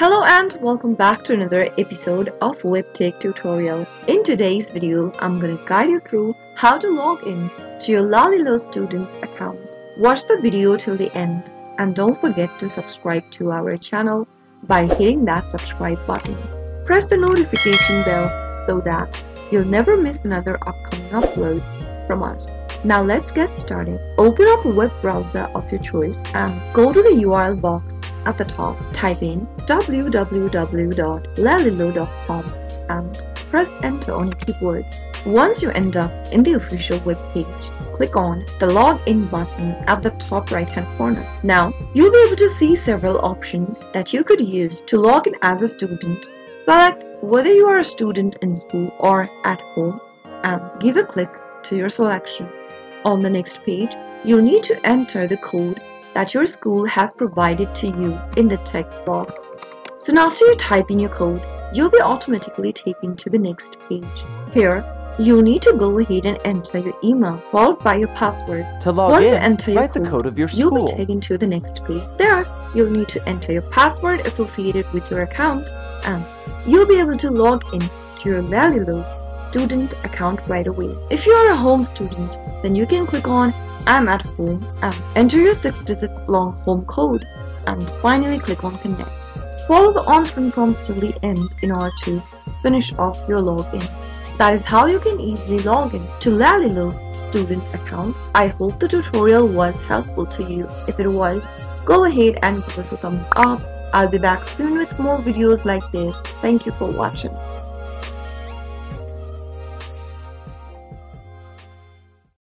Hello and welcome back to another episode of Webtech Tutorial. In today's video, I'm going to guide you through how to log in to your Lalilo students account. Watch the video till the end and don't forget to subscribe to our channel by hitting that subscribe button. Press the notification bell so that you'll never miss another upcoming upload from us. Now let's get started. Open up a web browser of your choice and go to the URL box at the top, type in www.lalilo.com and press enter on your keyboard. Once you end up in the official web page, click on the login button at the top right hand corner. Now you'll be able to see several options that you could use to log in as a student. Select whether you are a student in school or at home and give a click to your selection. On the next page, you'll need to enter the code that your school has provided to you in the text box. Soon after you type in your code, you'll be automatically taken to the next page. Here, you'll need to go ahead and enter your email followed by your password. To log in, write the code of your school. You'll be taken to the next page. There, you'll need to enter your password associated with your account and you'll be able to log in to your Lalilo student account right away. If you are a home student, then you can click on I'm at home and enter your 6 digits long home code and finally click on connect. Follow the on-screen prompts till the end in order to finish off your login. That is how you can easily log in to Lalilo student accounts. I hope the tutorial was helpful to you. If it was, go ahead and give us a thumbs up. I'll be back soon with more videos like this. Thank you for watching.